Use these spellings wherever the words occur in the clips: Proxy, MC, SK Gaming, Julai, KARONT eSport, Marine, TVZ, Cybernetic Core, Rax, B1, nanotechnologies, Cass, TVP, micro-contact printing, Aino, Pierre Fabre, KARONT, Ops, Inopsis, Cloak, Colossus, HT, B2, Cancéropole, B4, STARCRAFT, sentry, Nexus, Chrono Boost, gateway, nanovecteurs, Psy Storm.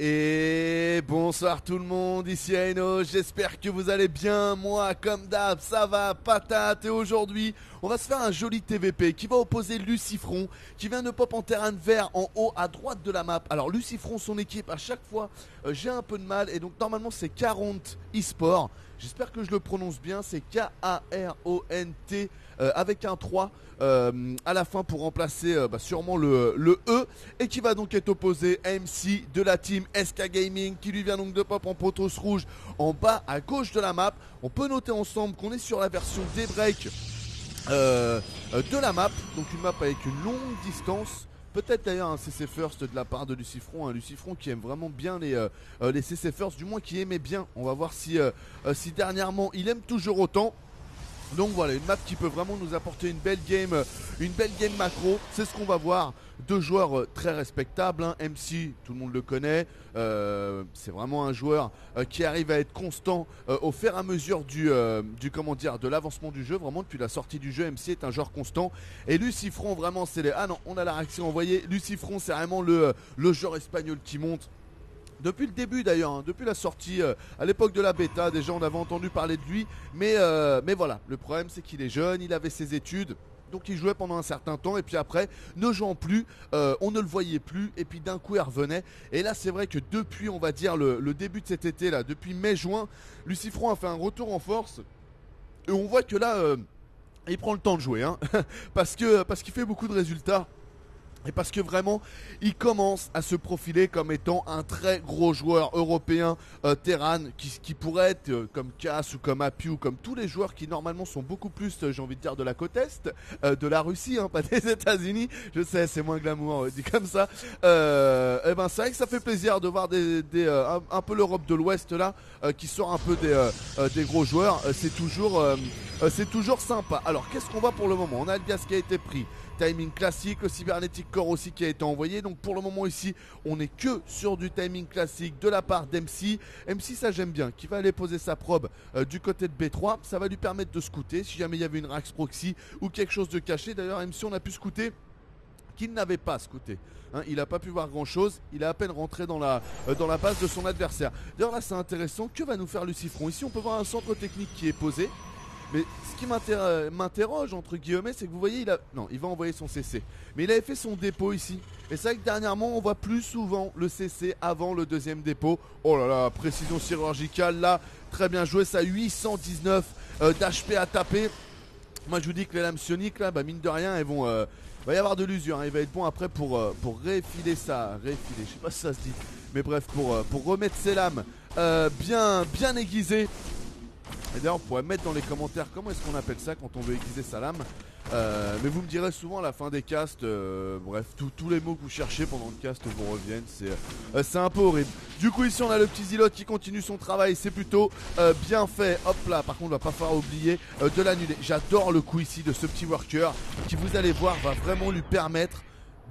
Et bonsoir tout le monde, ici Aino, j'espère que vous allez bien, moi comme d'hab ça va patate. Et aujourd'hui on va se faire un joli TVP qui va opposer Lucifron qui vient de pop en terrain de vert en haut à droite de la map. Alors Lucifron, son équipe à chaque fois j'ai un peu de mal et donc normalement c'est KARONT eSport. J'espère que je le prononce bien, c'est K-A-R-O-N-T avec un 3 à la fin pour remplacer sûrement le E. Et qui va donc être opposé à MC de la team SK Gaming qui lui vient donc de pop en potos rouge en bas à gauche de la map. On peut noter ensemble qu'on est sur la version Daybreak de la map, donc une map avec une longue distance. Peut-être d'ailleurs un CC First de la part de Lucifron, Lucifron qui aime vraiment bien les CC First, du moins qui aimait bien. On va voir si dernièrement il aime toujours autant. Donc voilà, une map qui peut vraiment nous apporter une belle game macro. C'est ce qu'on va voir. Deux joueurs très respectables, hein. MC, tout le monde le connaît, c'est vraiment un joueur qui arrive à être constant au fur et à mesure de l'avancement du jeu. Vraiment depuis la sortie du jeu, MC est un joueur constant. Et Lucifron vraiment c'est les... Ah non, on a la réaction envoyée. Lucifron c'est vraiment le joueur espagnol qui monte. Depuis le début d'ailleurs, hein, depuis la sortie, à l'époque de la bêta, déjà on avait entendu parler de lui. Mais voilà, le problème c'est qu'il est jeune, il avait ses études. Donc il jouait pendant un certain temps et puis après ne jouant plus, on ne le voyait plus et puis d'un coup il revenait. Et là c'est vrai que depuis on va dire le début de cet été là, depuis mai-juin, Lucifron a fait un retour en force. Et on voit que là il prend le temps de jouer hein, parce qu'il fait beaucoup de résultats. Et parce que vraiment il commence à se profiler comme étant un très gros joueur européen Terran qui pourrait être comme Cass ou comme Happy ou comme tous les joueurs qui normalement sont beaucoup plus j'ai envie de dire de la côte est de la Russie hein, pas des États-Unis. Je sais c'est moins glamour dit comme ça. Et ben c'est vrai que ça fait plaisir de voir un peu l'Europe de l'Ouest là qui sort un peu des gros joueurs. C'est toujours sympa. Alors qu'est-ce qu'on voit pour le moment? On a le gaz qui a été pris, timing classique, le Cybernetic Core aussi qui a été envoyé. Donc pour le moment ici on n'est que sur du timing classique de la part d'MC. MC ça j'aime bien, qui va aller poser sa probe du côté de B3. Ça va lui permettre de scouter si jamais il y avait une Rax proxy ou quelque chose de caché. D'ailleurs MC on a pu scouter qu'il n'avait pas scouté, hein, il n'a pas pu voir grand chose, il a à peine rentré dans la base de son adversaire. D'ailleurs là c'est intéressant, que va nous faire Lucifron? Ici on peut voir un centre technique qui est posé. Mais ce qui m'interroge entre guillemets, c'est que vous voyez, non, il va envoyer son CC. Mais il avait fait son dépôt ici. Et c'est vrai que dernièrement, on voit plus souvent le CC avant le deuxième dépôt. Oh là là, précision chirurgicale là, très bien joué, ça 819 d'HP à taper. Moi je vous dis que les lames sioniques là, bah mine de rien, elles vont... Il va y avoir de l'usure, hein. Il va être bon après pour réfiler ça. Réfiler, je sais pas si ça se dit. Mais bref, pour remettre ses lames bien aiguisées. Et d'ailleurs on pourrait mettre dans les commentaires comment est-ce qu'on appelle ça quand on veut aiguiser sa lame. Mais vous me direz souvent à la fin des casts, bref, tous les mots que vous cherchez pendant le cast vous reviennent, c'est un peu horrible. Du coup ici on a le petit zilote qui continue son travail, c'est plutôt bien fait. Hop là, par contre il va pas falloir oublier de l'annuler. J'adore le coup ici de ce petit worker qui vous allez voir va vraiment lui permettre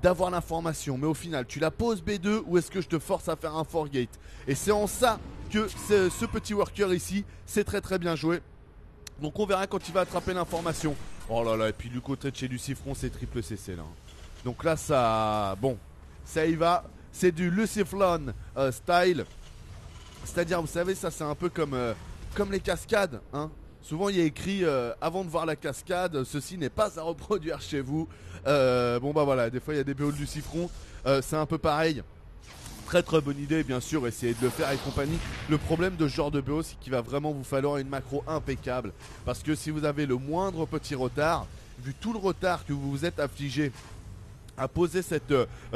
d'avoir l'information. Mais au final tu la poses B2 ou est-ce que je te force à faire un forgate? Et c'est en ça que ce petit worker ici c'est très bien joué. Donc on verra quand il va attraper l'information. Oh là là, et puis du côté de chez Lucifron c'est triple CC là. Donc là ça... Bon, ça y va. C'est du Lucifron style. C'est à dire vous savez ça c'est un peu comme les cascades hein. Souvent il y a écrit avant de voir la cascade, ceci n'est pas à reproduire chez vous. Bon bah voilà, des fois il y a des BO de Lucifron, c'est un peu pareil. Très bonne idée bien sûr, essayez de le faire et compagnie. Le problème de ce genre de BO c'est qu'il va vraiment vous falloir une macro impeccable. Parce que si vous avez le moindre petit retard, vu tout le retard que vous vous êtes affligé à poser cette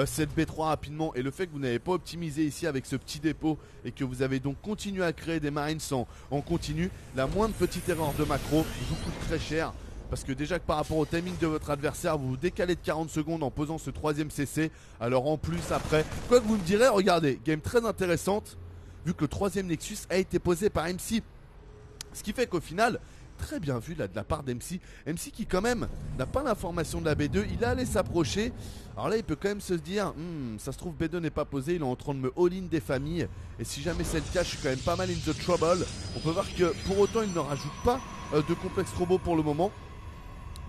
B3 rapidement et le fait que vous n'avez pas optimisé ici avec ce petit dépôt et que vous avez donc continué à créer des marines en continu, la moindre petite erreur de macro vous coûte très cher. Parce que déjà que par rapport au timing de votre adversaire, vous vous décalez de 40 secondes en posant ce troisième CC. Alors en plus après, quoi que vous me direz, regardez, game très intéressante. Vu que le troisième Nexus a été posé par MC. Ce qui fait qu'au final, très bien vu là de la part d'MC. MC qui quand même n'a pas l'information de la B2, il allait s'approcher. Alors là il peut quand même se dire, ça se trouve B2 n'est pas posé, il est en train de me all-in des familles. Et si jamais c'est le cas, je suis quand même pas mal in the trouble. On peut voir que pour autant il ne rajoute pas de complexe robot pour le moment.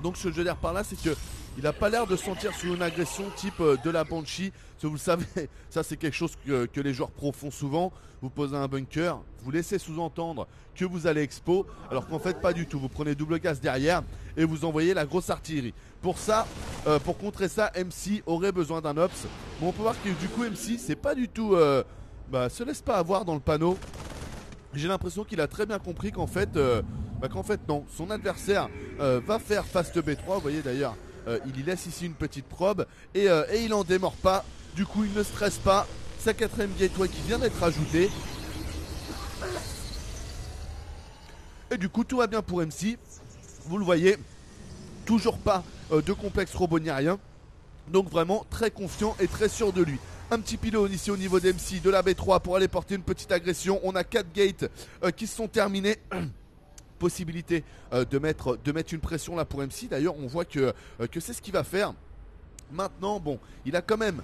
Donc ce que je veux dire par là c'est que Il n'a pas l'air de sentir sous une agression type de la Banshee. Vous le savez, ça c'est quelque chose que les joueurs pros font souvent. Vous posez un bunker, vous laissez sous-entendre que vous allez expo, alors qu'en fait pas du tout. Vous prenez double gaz derrière et vous envoyez la grosse artillerie. Pour ça, pour contrer ça, MC aurait besoin d'un ops. Bon, on peut voir que du coup MC c'est pas du tout... se laisse pas avoir dans le panneau. J'ai l'impression qu'il a très bien compris qu'en fait... non, son adversaire va faire face de B3, vous voyez d'ailleurs, il y laisse ici une petite probe et il en démord pas, du coup il ne stresse pas, sa quatrième gateway qui vient d'être ajoutée. Et du coup tout va bien pour MC, vous le voyez, toujours pas de complexe robonierien, donc vraiment très confiant et très sûr de lui. Un petit pilot ici au niveau d'MC de la B3 pour aller porter une petite agression, on a 4 gates qui se sont terminés. Possibilité de mettre une pression là pour MC. D'ailleurs on voit que c'est ce qu'il va faire. Maintenant bon, il est quand même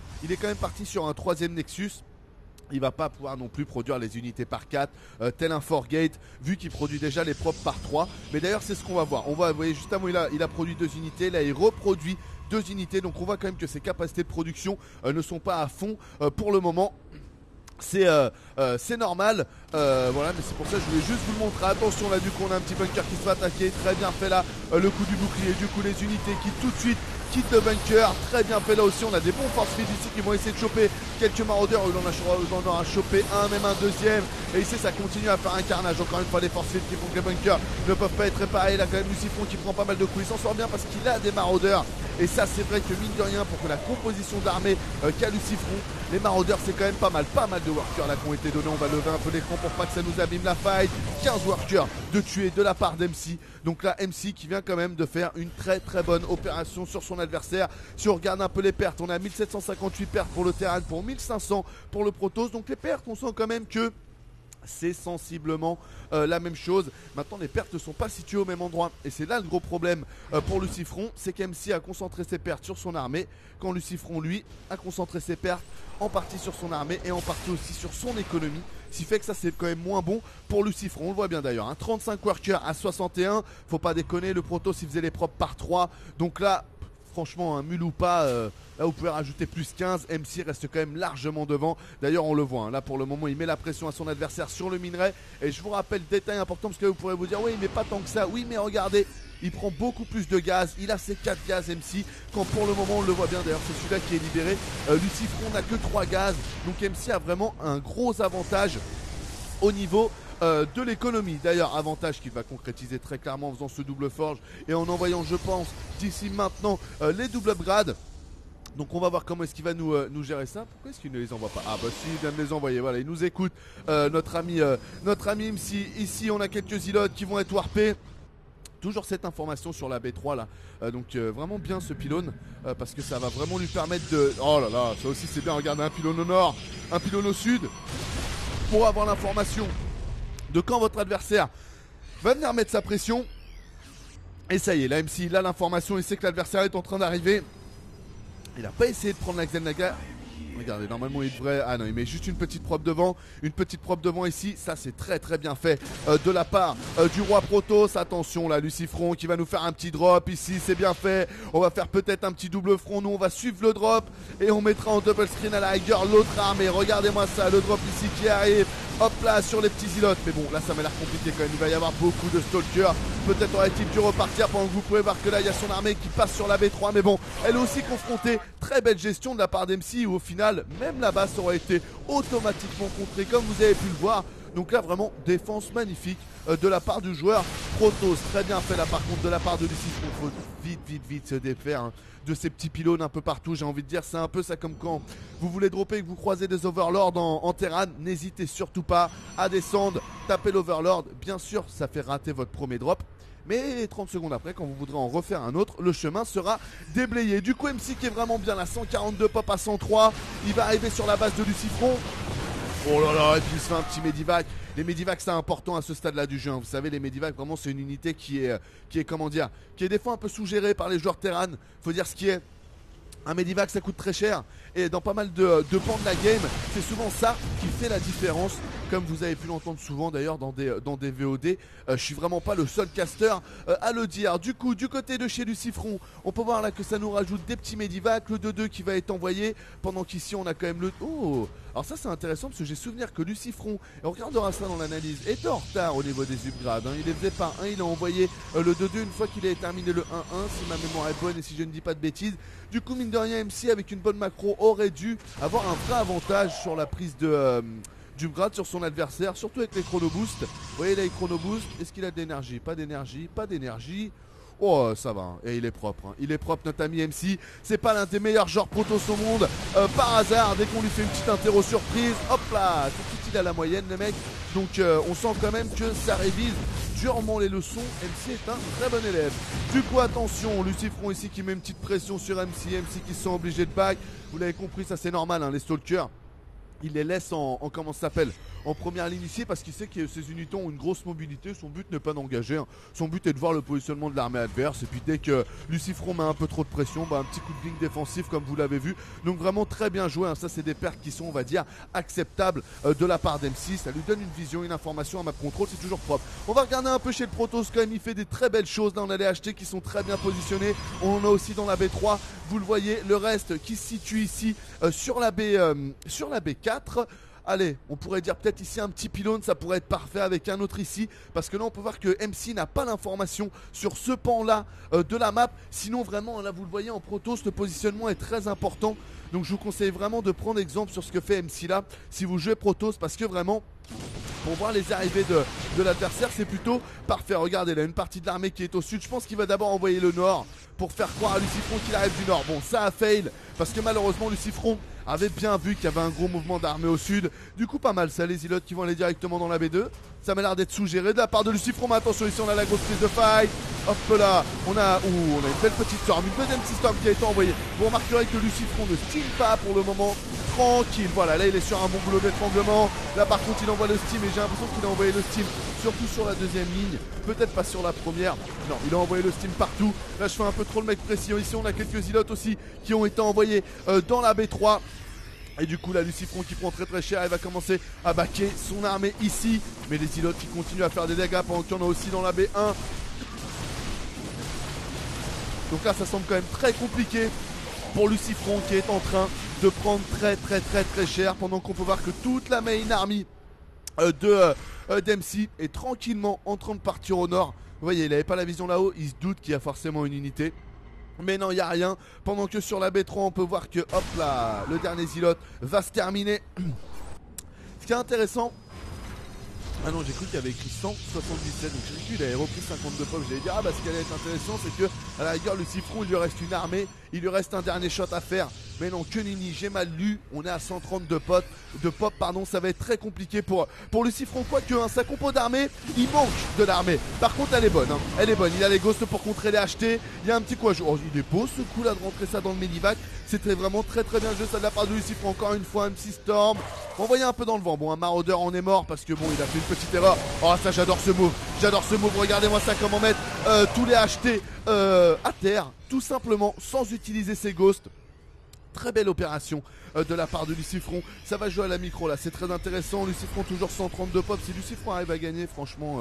parti sur un troisième Nexus. Il va pas pouvoir non plus produire les unités par 4 tel un Forgate, vu qu'il produit déjà les propres par 3. Mais d'ailleurs c'est ce qu'on va voir. On va, vous voyez juste avant il a produit 2 unités. Là il reproduit 2 unités. Donc on voit quand même que ses capacités de production ne sont pas à fond pour le moment. C'est normal, voilà, mais c'est pour ça que je voulais juste vous le montrer. Attention là, du coup on a un petit bunker qui se fait attaquer. Très bien fait là, le coup du bouclier. Du coup les unités qui tout de suite quittent le bunker. Très bien fait là aussi, on a des bons force fields ici qui vont essayer de choper quelques maraudeurs. Il en aura chopé un, même un deuxième. Et ici ça continue à faire un carnage. Encore une fois les force fields qui font que les bunkers ne peuvent pas être réparés. Là quand même Lucifron qui prend pas mal de coups. Il s'en sort bien parce qu'il a des maraudeurs. Et ça c'est vrai que mine de rien, pour que la composition d'armée qu'a Lucifron, les maraudeurs c'est quand même pas mal de workers là qui ont été donnés. On va lever un peu l'écran pour pas que ça nous abîme la fight. 15 workers de tués de la part d'MC. Donc là MC qui vient quand même de faire une très bonne opération sur son adversaire. Si on regarde un peu les pertes, on a 1758 pertes pour le Terran, pour 1500 pour le Protoss. Donc les pertes, on sent quand même que c'est sensiblement la même chose. Maintenant les pertes ne sont pas situées au même endroit. Et c'est là le gros problème pour Lucifron. C'est qu'MC a concentré ses pertes sur son armée, quand Lucifron lui a concentré ses pertes en partie sur son armée et en partie aussi sur son économie. Ce qui fait que ça c'est quand même moins bon pour Lucifron. On le voit bien d'ailleurs, hein. 35 workers à 61. Faut pas déconner, le Protoss il faisait les propres par 3. Donc là franchement, un mule ou pas, là vous pouvez rajouter plus 15, MC reste quand même largement devant. D'ailleurs on le voit, hein, là pour le moment il met la pression à son adversaire sur le minerai. Et je vous rappelle, détail important, parce que là, vous pourrez vous dire oui mais pas tant que ça, oui mais regardez, il prend beaucoup plus de gaz, il a ses 4 gaz MC, quand pour le moment on le voit bien, d'ailleurs c'est celui-là qui est libéré. Lucifron n'a que 3 gaz, donc MC a vraiment un gros avantage au niveau de l'économie. D'ailleurs avantage qu'il va concrétiser très clairement en faisant ce double forge et en envoyant je pense d'ici maintenant les double upgrades. Donc on va voir comment est-ce qu'il va nous gérer ça. Pourquoi est-ce qu'il ne les envoie pas? Ah bah si, il vient de les envoyer, voilà, il nous écoute notre ami MC. Ici on a quelques zilotes qui vont être warpés. Toujours cette information sur la B3 là, vraiment bien ce pylône parce que ça va vraiment lui permettre de... Oh là là, ça aussi c'est bien, regardez, un pylône au nord, un pylône au sud, pour avoir l'information de quand votre adversaire va venir mettre sa pression. Et ça y est, là MC il a l'information, il sait que l'adversaire est en train d'arriver. Il n'a pas essayé de prendre la Xelnaga. Regardez, normalement il devrait... Ah non, il met juste une petite probe devant. Une petite probe devant ici. Ça c'est très bien fait de la part du roi Protoss. Attention là, Lucifron qui va nous faire un petit drop ici. C'est bien fait. On va faire peut-être un petit double front. Nous on va suivre le drop et on mettra en double screen à la rigueur l'autre armée. Regardez-moi ça, le drop ici qui arrive. Hop là, sur les petits zilotes. Mais bon, là ça m'a l'air compliqué quand même. Il va y avoir beaucoup de stalkers. Peut-être aurait-il dû repartir, pendant que vous pouvez voir que là il y a son armée qui passe sur la B3. Mais bon, elle est aussi confrontée. Très belle gestion de la part d'MC, où au final même là-bas ça aurait été automatiquement contré, comme vous avez pu le voir. Donc là vraiment défense magnifique de la part du joueur Protoss. Très bien fait là par contre de la part de Lucifron. Faut vite se défaire, hein, de ces petits pylônes un peu partout. J'ai envie de dire, c'est un peu ça comme quand vous voulez dropper et que vous croisez des overlords en Terran. N'hésitez surtout pas à descendre, taper l'overlord. Bien sûr ça fait rater votre premier drop, mais 30 secondes après, quand vous voudrez en refaire un autre, le chemin sera déblayé. Du coup MC qui est vraiment bien là, 142 pop à 103. Il va arriver sur la base de Lucifron. Oh là là, et puis il se fait un petit Medivac. Les Medivac c'est important à ce stade là du jeu, hein. Vous savez, les Medivac vraiment c'est une unité qui est des fois un peu suggérée par les joueurs Terran. Faut dire ce qui est, un Medivac ça coûte très cher, et dans pas mal de pans de la game, c'est souvent ça qui fait la différence comme vous avez pu l'entendre souvent d'ailleurs dans des VOD. Je suis vraiment pas le seul casteur à le dire. Du coup, du côté de chez Lucifron, on peut voir là que ça nous rajoute des petits Medivac, le 2-2 qui va être envoyé, pendant qu'ici on a quand même le... Oh, alors ça c'est intéressant parce que j'ai souvenir que Lucifron, et on regardera ça dans l'analyse, était en retard au niveau des upgrades, hein. Il les faisait par 1, il a envoyé le 2-2 une fois qu'il avait terminé le 1-1, si ma mémoire est bonne et si je ne dis pas de bêtises. Du coup, mine de rien, MC avec une bonne macro aurait dû avoir un vrai avantage sur la prise de... du grade sur son adversaire, surtout avec les chrono boost. Vous voyez là, les chrono boost, est-ce qu'il a de l'énergie? Pas d'énergie, pas d'énergie. Oh, ça va, hein. Et il est propre, hein. Il est propre, notre ami MC. C'est pas l'un des meilleurs joueurs protos au monde. Par hasard, dès qu'on lui fait une petite interro surprise, hop là, tout de suite il a la moyenne, le mec. Donc on sent quand même que ça révise durement les leçons. MC est un très bon élève. Du coup, attention, Lucifron ici qui met une petite pression sur MC. MC qui se sent obligé de back. Vous l'avez compris, ça c'est normal, hein, les stalkers. Il les laisse en comment ça s'appelle, en première ligne ici, parce qu'il sait que ses unitons ont une grosse mobilité. Son but n'est pas d'engager, hein. Son but est de voir le positionnement de l'armée adverse. Et puis dès que Lucifron met un peu trop de pression, bah, un petit coup de ligne défensif comme vous l'avez vu. Donc vraiment très bien joué, hein. Ça c'est des pertes qui sont, on va dire, acceptables de la part d'M6. Ça lui donne une vision, une information, un map control, c'est toujours propre. On va regarder un peu chez le Protoss quand même. Il fait des très belles choses. Là on a les HT qui sont très bien positionnés. On en a aussi dans la B3. Vous le voyez, le reste qui se situe ici sur la B4. Allez, on pourrait dire peut-être ici un petit pylône, ça pourrait être parfait avec un autre ici, parce que là on peut voir que MC n'a pas l'information sur ce pan là de la map. Sinon vraiment là vous le voyez en Protoss, le positionnement est très important. Donc je vous conseille vraiment de prendre exemple sur ce que fait MC là si vous jouez Protoss, parce que vraiment pour voir les arrivées de l'adversaire c'est plutôt parfait. Regardez là, une partie de l'armée qui est au sud. Je pense qu'il va d'abord envoyer le nord pour faire croire à Lucifron qu'il arrive du nord. Bon, ça a fail parce que malheureusement Lucifron avait bien vu qu'il y avait un gros mouvement d'armée au sud. Du coup pas mal ça, les zilotes qui vont aller directement dans la B2. Ça m'a l'air d'être suggéré de la part de Lucifron. Mais attention, ici on a la grosse prise de faille. Hop là, on a une belle petite storm, une deuxième petite storm qui a été envoyée. Vous remarquerez que Lucifron ne steam pas pour le moment. Tranquille, voilà, là il est sur un bon boulot d'étranglement. Là par contre il envoie le steam et j'ai l'impression qu'il a envoyé le steam surtout sur la deuxième ligne. Peut-être pas sur la première. Non, il a envoyé le steam partout. Là je fais un peu trop le mec précis. Ici on a quelques zilotes aussi qui ont été envoyés dans la B3. Et du coup là Lucifron qui prend très très cher, il va commencer à baquer son armée ici. Mais les zilotes qui continuent à faire des dégâts pendant qu'il y en a aussi dans la B1. Donc là ça semble quand même très compliqué pour Lucifron qui est en train de prendre très cher, pendant qu'on peut voir que toute la main army d'MC est tranquillement en train de partir au nord. Vous voyez, il n'avait pas la vision là-haut, il se doute qu'il y a forcément une unité. Mais non, il n'y a rien, pendant que sur la B3 on peut voir que hop là, le dernier zilote va se terminer. Ce qui est intéressant... Ah non, j'ai cru qu'il y avait écrit 177, donc j'ai cru qu'il avait repris 52 pop. J'allais dire, ah bah ce qui allait être intéressant, c'est que à la rigueur, Lucifron, il lui reste une armée, il lui reste un dernier shot à faire. Mais non, que nini, j'ai mal lu, on est à 132 potes, de pop, pardon, ça va être très compliqué pour Lucifron, quoique hein, sa compo d'armée, il manque de l'armée. Par contre, elle est bonne, hein, elle est bonne, il a les ghosts pour contrer les HT, il y a un petit quoi. Oh, il est beau ce coup là de rentrer ça dans le Medivac, c'était vraiment très bien joué ça de la part de Lucifron. Encore une fois, MC Storm, envoyé un peu dans le vent. Bon, un maraudeur en est mort parce que bon, il a fait une petite erreur. Oh, ça j'adore ce move, regardez-moi ça, comment mettre tous les HT à terre, tout simplement, sans utiliser ses ghosts. Très belle opération de la part de Lucifron. Ça va jouer à la micro là, c'est très intéressant. Lucifron toujours 132 pop. Si Lucifron arrive à gagner, franchement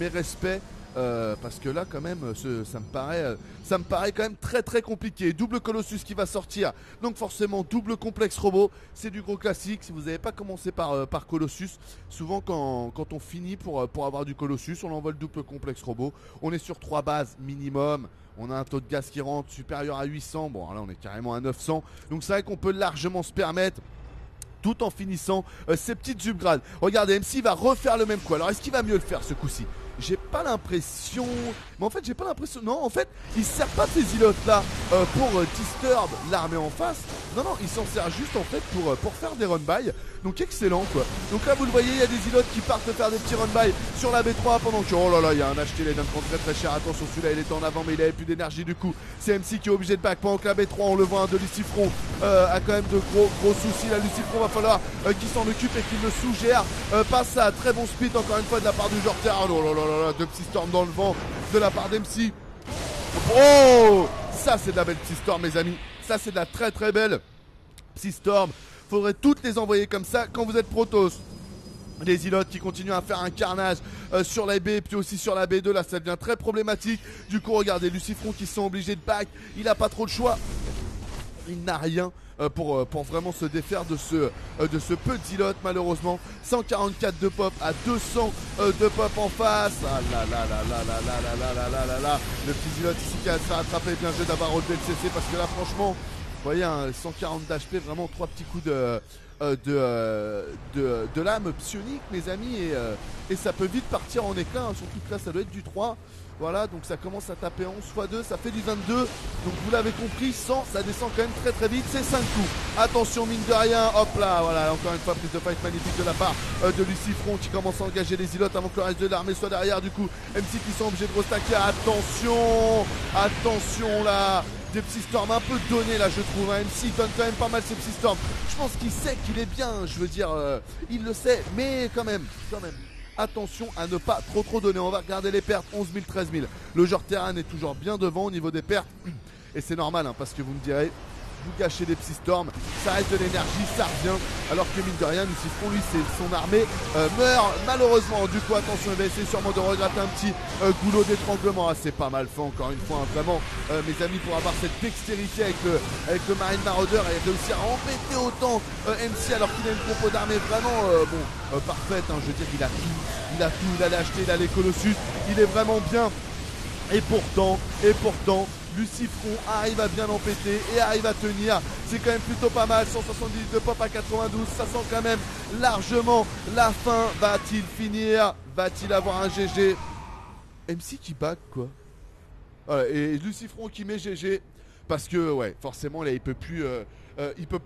mes respects, parce que là quand même ça me paraît quand même très compliqué. Double Colossus qui va sortir, donc forcément double complexe robot. C'est du gros classique. Si vous n'avez pas commencé par Colossus, souvent quand on finit pour avoir du Colossus, on envoie le double complexe robot. On est sur 3 bases minimum. On a un taux de gaz qui rentre supérieur à 800. Bon, là on est carrément à 900. Donc c'est vrai qu'on peut largement se permettre, tout en finissant ces petites upgrades. Regardez, MC va refaire le même coup. Alors est-ce qu'il va mieux le faire ce coup-ci? J'ai pas l'impression... Mais en fait j'ai pas l'impression... Non, en fait il sert pas de ces zilotes là pour disturb l'armée en face. Non non, il s'en sert juste en fait pour faire des run-by. Donc excellent quoi. Donc là vous le voyez, il y a des zilotes qui partent faire des petits run-by sur la B3 pendant que... Oh là là, il y a un HT, il est d'un compte très cher. Attention, celui-là il était en avant mais il avait plus d'énergie, du coup c'est MC qui est obligé de back. Pendant que la B3, on le voit, de Lucifron a quand même de gros soucis. La Lucifron va falloir qu'il s'en occupe et qu'il le suggère. Passe à très bon split encore une fois de la part du joueur terre. Oh là là, deux Psy Storm dans le vent de la part d'MC. Oh, ça c'est de la belle Psy Storm mes amis. Ça c'est de la très belle Psy Storm. Faudrait toutes les envoyer comme ça quand vous êtes Protoss. les zilotes qui continuent à faire un carnage sur la B et puis aussi sur la B2. Là ça devient très problématique. Du coup regardez Lucifron qui sont obligés de back. Il n'a pas trop de choix. Il n'a rien pour vraiment se défaire de ce peu de zilote malheureusement. 144 de pop à 200 de pop en face. Ah là là là là là là là là là là là. Le petit zilote ici qui a se rattrapé. Bien joué d'avoir relevé le CC parce que là franchement vous voyez hein, 140 d'HP, vraiment 3 petits coups de lame psionique mes amis et ça peut vite partir en éclat hein, surtout que là ça doit être du 3. Voilà, donc ça commence à taper 11 x 2, ça fait du 22. Donc vous l'avez compris, 100, ça descend quand même très très vite, c'est 5 coups. Attention mine de rien, hop là, voilà, encore une fois prise de fight magnifique de la part de Lucifron qui commence à engager les zilotes avant que le reste de l'armée soit derrière. Du coup, MC qui sont obligés de restacker, attention, attention là. Des Psy Storm un peu donné là je trouve hein. MC donne quand même pas mal ces Psy Storm. Je pense qu'il sait qu'il est bien, je veux dire, il le sait, mais quand même. Attention à ne pas trop donner. On va regarder les pertes, 11 000, 13 000. Le joueur Terran est toujours bien devant au niveau des pertes. Et c'est normal hein, parce que vous me direz, vous gâchez des Psy Storm, ça reste de l'énergie, ça revient. Alors que mine de rien, Lucifron, lui, son armée meurt malheureusement. Du coup, attention, il va essayer sûrement de regretter un petit goulot d'étranglement. Ah, c'est pas mal fait encore une fois, hein, vraiment, mes amis, pour avoir cette dextérité avec le Marine Maraudeur et réussir à embêter autant MC alors qu'il a une compo d'armée vraiment parfaite. Hein, je veux dire, il a tout, il a l'acheté, il a les Colossus, il est vraiment bien. Et pourtant, Lucifron arrive à bien l'empêter et arrive à tenir. C'est quand même plutôt pas mal. 170 de pop à 92. Ça sent quand même largement la fin. Va-t-il finir? Va-t-il avoir un GG? MC qui back quoi. Voilà, et Lucifron qui met GG. Parce que ouais, forcément là il peut plus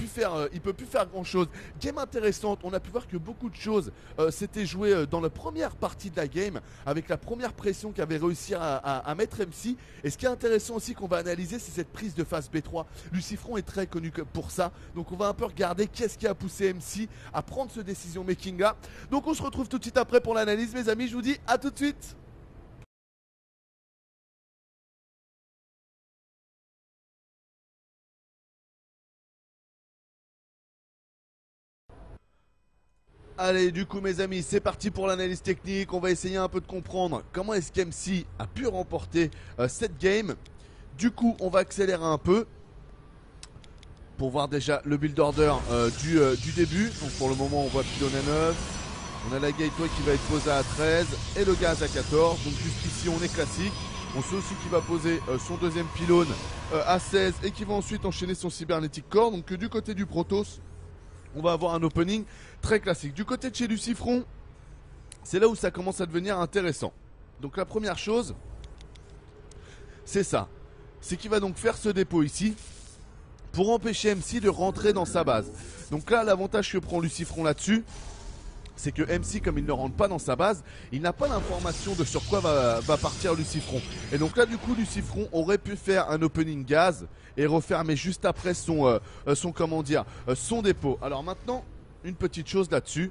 faire grand chose. Game intéressante, on a pu voir que beaucoup de choses s'étaient jouées dans la première partie de la game, avec la première pression qu'avait réussi à mettre MC. Et ce qui est intéressant aussi qu'on va analyser, c'est cette prise de phase B3. Lucifron est très connu pour ça, donc on va un peu regarder qu'est-ce qui a poussé MC à prendre ce décision making là. Donc on se retrouve tout de suite après pour l'analyse mes amis, je vous dis à tout de suite. Allez, du coup mes amis, c'est parti pour l'analyse technique. On va essayer un peu de comprendre comment est-ce qu'MC a pu remporter cette game. Du coup, on va accélérer un peu pour voir déjà le build order du début. Donc pour le moment, on voit Pylon à 9. On a la gateway qui va être posée à 13 et le gaz à 14. Donc jusqu'ici, on est classique. On sait aussi qu'il va poser son deuxième pylône à 16 et qui va ensuite enchaîner son cybernetic core. Donc du côté du Protoss, on va avoir un opening très classique. Du côté de chez Lucifron, c'est là où ça commence à devenir intéressant. Donc la première chose, c'est ça. C'est qu'il va donc faire ce dépôt ici pour empêcher MC de rentrer dans sa base. Donc là, l'avantage que prend Lucifron là-dessus, c'est que MC, comme il ne rentre pas dans sa base, il n'a pas l'information de sur quoi va partir Lucifron. Et donc là, du coup, Lucifron aurait pu faire un opening gaz et refermer juste après son dépôt. Alors maintenant, une petite chose là-dessus,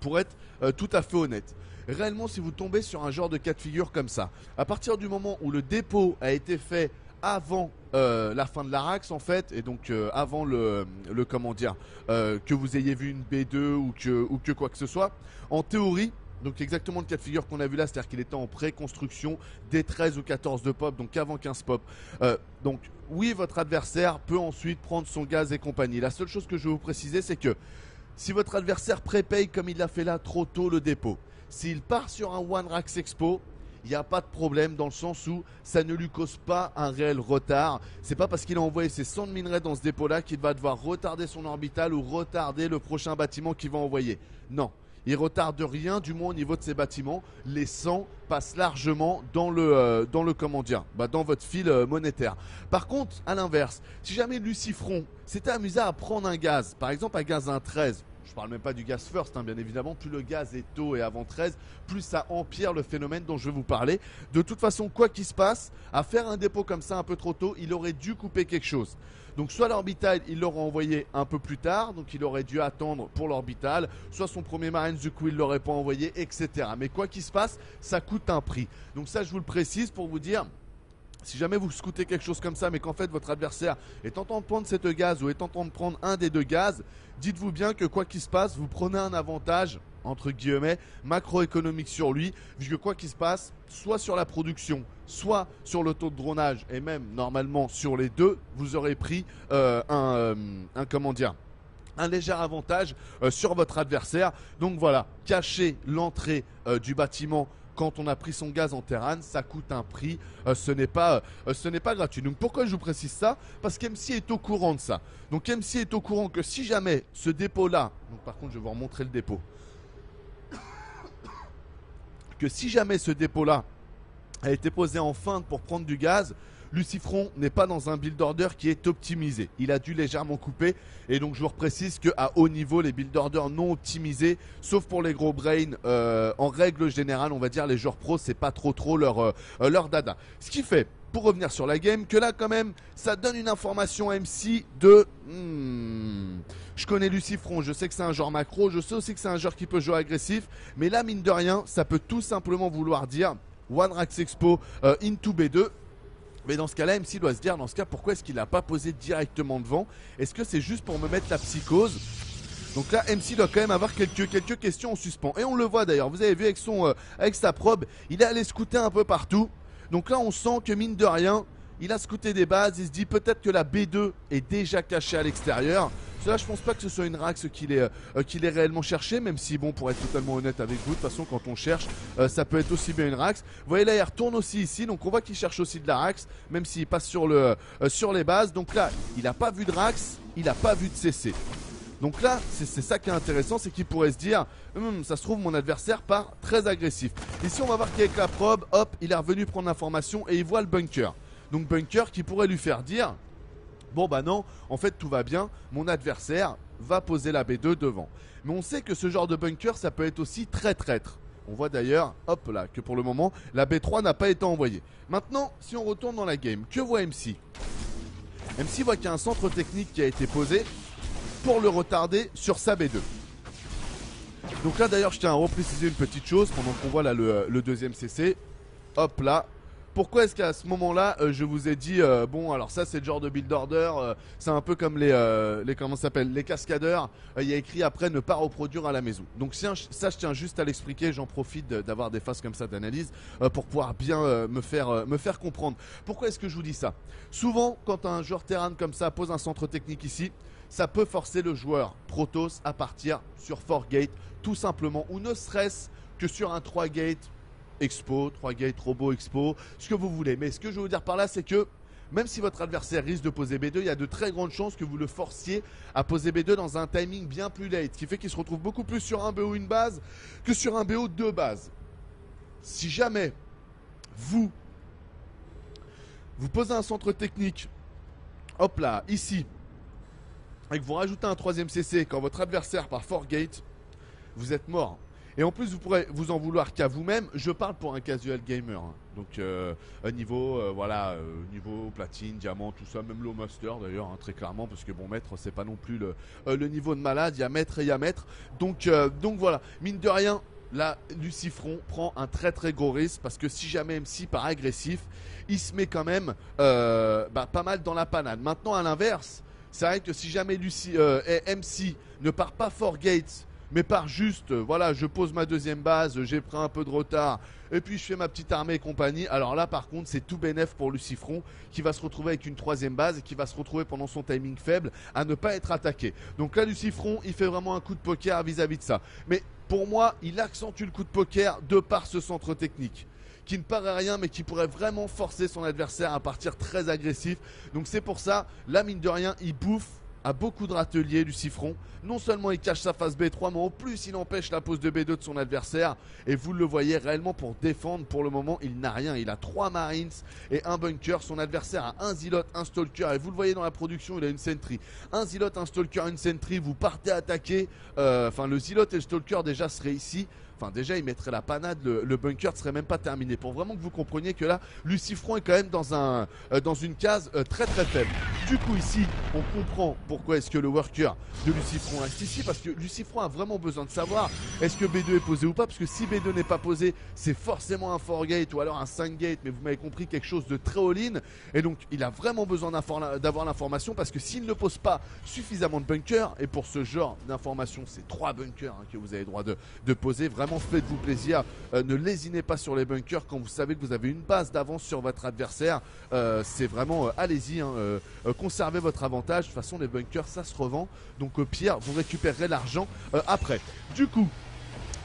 pour être tout à fait honnête. Réellement, si vous tombez sur un genre de cas de figure comme ça, à partir du moment où le dépôt a été fait avant la fin de la Rax en fait, et donc avant le que vous ayez vu une B2 ou que quoi que ce soit, en théorie, donc exactement le cas de figure qu'on a vu là, c'est-à-dire qu'il était en pré-construction des 13 ou 14 de pop, donc avant 15 pop. Donc oui, votre adversaire peut ensuite prendre son gaz et compagnie. La seule chose que je vais vous préciser, c'est que si votre adversaire prépaye comme il l'a fait là trop tôt le dépôt, s'il part sur un One Rax Expo, il n'y a pas de problème dans le sens où ça ne lui cause pas un réel retard. C'est pas parce qu'il a envoyé ses 100 de minerais dans ce dépôt-là qu'il va devoir retarder son orbital ou retarder le prochain bâtiment qu'il va envoyer. Non, il retarde rien, du moins au niveau de ses bâtiments. Les 100 passent largement dans votre fil monétaire. Par contre, à l'inverse, si jamais Lucifron s'était amusé à prendre un gaz, par exemple un gaz à 13, je ne parle même pas du gaz first, hein, bien évidemment. Plus le gaz est tôt et avant 13, plus ça empire le phénomène dont je vais vous parler. De toute façon, quoi qu'il se passe, à faire un dépôt comme ça un peu trop tôt, il aurait dû couper quelque chose. Donc soit l'orbital, il l'aurait envoyé un peu plus tard, donc il aurait dû attendre pour l'orbital. Soit son premier Marines, du coup, il ne l'aurait pas envoyé, etc. Mais quoi qu'il se passe, ça coûte un prix. Donc ça, je vous le précise pour vous dire... Si jamais vous scoutez quelque chose comme ça, mais qu'en fait votre adversaire est en train de prendre cette gaz ou est en train de prendre un des deux gaz, dites-vous bien que quoi qu'il se passe, vous prenez un avantage entre guillemets, macroéconomique sur lui, vu que quoi qu'il se passe, soit sur la production, soit sur le taux de dronage, et même normalement sur les deux, vous aurez pris un léger avantage sur votre adversaire. Donc voilà, cacher l'entrée du bâtiment quand on a pris son gaz en terrain, ça coûte un prix, ce n'est pas gratuit. Donc pourquoi je vous précise ça? Parce qu'MC est au courant de ça. Donc MC est au courant que si jamais ce dépôt-là, donc par contre je vais vous remontrer le dépôt, que si jamais ce dépôt-là a été posé en feinte pour prendre du gaz, Lucifron n'est pas dans un build order qui est optimisé. Il a dû légèrement couper. Et donc, je vous reprécise qu'à haut niveau, les build orders non optimisés, sauf pour les gros brains, en règle générale, on va dire, les joueurs pros, c'est pas trop leur dada. Ce qui fait, pour revenir sur la game, que là, quand même, ça donne une information à MC de... je connais Lucifron, je sais que c'est un joueur macro, je sais aussi que c'est un joueur qui peut jouer agressif. Mais là, mine de rien, ça peut tout simplement vouloir dire One Rax Expo into B2. Mais dans ce cas-là, MC doit se dire, dans ce cas, pourquoi est-ce qu'il n'a pas posé directement devant? Est-ce que c'est juste pour me mettre la psychose? Donc là, MC doit quand même avoir quelques questions en suspens. Et on le voit d'ailleurs, vous avez vu avec sa probe, il est allé scouter un peu partout. Donc là, on sent que mine de rien, il a scouté des bases, il se dit peut-être que la B2 est déjà cachée à l'extérieur. Cela, je pense pas que ce soit une Rax qu'il ait réellement cherché, même si, bon, pour être totalement honnête avec vous, de toute façon, quand on cherche, ça peut être aussi bien une Rax. Vous voyez, là, il retourne aussi ici, donc on voit qu'il cherche aussi de la Rax, même s'il passe sur les bases. Donc là, il n'a pas vu de Rax, il n'a pas vu de CC. Donc là, c'est ça qui est intéressant, c'est qu'il pourrait se dire, ça se trouve, mon adversaire part très agressif. Ici, on va voir qu'avec la probe, hop, il est revenu prendre l'information et il voit le bunker. Donc bunker qui pourrait lui faire dire... Bon bah non, en fait tout va bien, mon adversaire va poser la B2 devant. Mais on sait que ce genre de bunker, ça peut être aussi très traître. On voit d'ailleurs, hop là, que pour le moment, la B3 n'a pas été envoyée. Maintenant, si on retourne dans la game, que voit MC? MC voit qu'il y a un centre technique qui a été posé pour le retarder sur sa B2. Donc là d'ailleurs, je tiens à repréciser une petite chose pendant qu'on voit là le deuxième CC. Hop là. Pourquoi est-ce qu'à ce moment-là, je vous ai dit, bon, alors ça, c'est le genre de build order, c'est un peu comme les cascadeurs, il y a écrit après ne pas reproduire à la maison. Donc ça, je tiens juste à l'expliquer, j'en profite d'avoir des phases comme ça d'analyse pour pouvoir bien me faire comprendre. Pourquoi est-ce que je vous dis ça? Souvent, quand un joueur terrain comme ça pose un centre technique ici, ça peut forcer le joueur Protoss à partir sur 4 gate, tout simplement, ou ne serait-ce que sur un 3 gate, Expo, 3 gate, robot, expo, ce que vous voulez. Mais ce que je veux vous dire par là, c'est que même si votre adversaire risque de poser B2, il y a de très grandes chances que vous le forciez à poser B2 dans un timing bien plus late, ce qui fait qu'il se retrouve beaucoup plus sur un BO une base que sur un BO deux bases. Si jamais vous posez un centre technique, hop là, ici, et que vous rajoutez un troisième CC quand votre adversaire part 4 gate, vous êtes mort. Et en plus, vous pourrez vous en vouloir qu'à vous-même. Je parle pour un casual gamer. Hein. Donc, niveau platine, diamant, tout ça. Même low master, d'ailleurs, hein, très clairement. Parce que bon, maître, c'est pas non plus le niveau de malade. Il y a maître et il y a maître. Donc voilà, mine de rien, là, Lucifron prend un très gros risque. Parce que si jamais MC part agressif, il se met quand même pas mal dans la panade. Maintenant, à l'inverse, c'est vrai que si jamais MC ne part pas 4 gates... Mais par juste, voilà, je pose ma deuxième base, j'ai pris un peu de retard, et puis je fais ma petite armée et compagnie. Alors là, par contre, c'est tout bénef pour Lucifron qui va se retrouver avec une troisième base et qui va se retrouver pendant son timing faible à ne pas être attaqué. Donc là, Lucifron, il fait vraiment un coup de poker vis-à-vis de ça. Mais pour moi, il accentue le coup de poker de par ce centre technique, qui ne paraît rien mais qui pourrait vraiment forcer son adversaire à partir très agressif. Donc c'est pour ça, là, mine de rien, il bouffe à beaucoup de râteliers, Lucifron. Non seulement il cache sa phase B3, mais en plus il empêche la pose de B2 de son adversaire. Et vous le voyez réellement pour défendre. Pour le moment, il n'a rien. Il a 3 Marines et un bunker. Son adversaire a un zilote, un stalker. Et vous le voyez dans la production, il a une sentry. Un zilote, un stalker, une sentry. Vous partez attaquer. Enfin, le zilote et le stalker déjà seraient ici. Enfin déjà il mettrait la panade, le bunker ne serait même pas terminé. Pour vraiment que vous compreniez que là Lucifron est quand même dans une case très très faible. Du coup ici on comprend pourquoi est-ce que le worker de Lucifron reste ici, parce que Lucifron a vraiment besoin de savoir est-ce que B2 est posé ou pas, parce que si B2 n'est pas posé c'est forcément un 4 gate ou alors un 5 gate, mais vous m'avez compris, quelque chose de très all-in. Et donc il a vraiment besoin d'avoir l'information, parce que s'il ne pose pas suffisamment de bunkers, et pour ce genre d'information c'est 3 bunkers hein, que vous avez le droit de poser, vraiment faites-vous plaisir, ne lésinez pas sur les bunkers quand vous savez que vous avez une base d'avance sur votre adversaire, c'est vraiment allez-y, hein, conservez votre avantage, de toute façon les bunkers ça se revend, donc au pire vous récupérez l'argent après. Du coup,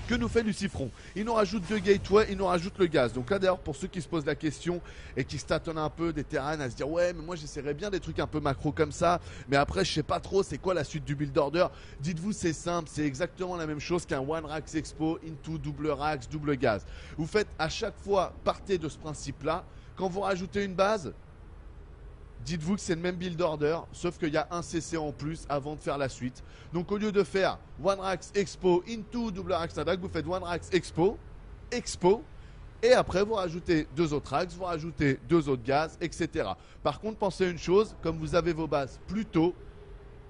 que nous fait Lucifron? Il nous rajoute 2 gateways, il nous rajoute le gaz. Donc là d'ailleurs pour ceux qui se posent la question et qui se tâtonnent un peu des terrains à se dire ouais mais moi j'essaierais bien des trucs un peu macro comme ça, mais après je sais pas trop c'est quoi la suite du build order. Dites-vous c'est simple, c'est exactement la même chose qu'un one rax expo into double rax, double gaz. Vous faites à chaque fois, partez de ce principe là, quand vous rajoutez une base, dites-vous que c'est le même build order, sauf qu'il y a un CC en plus avant de faire la suite. Donc au lieu de faire One Rax Expo into double Rax Attack, vous faites One Rax Expo, Expo, et après vous rajoutez 2 autres Rax, vous rajoutez 2 autres gaz, etc. Par contre, pensez à une chose, comme vous avez vos bases plus tôt,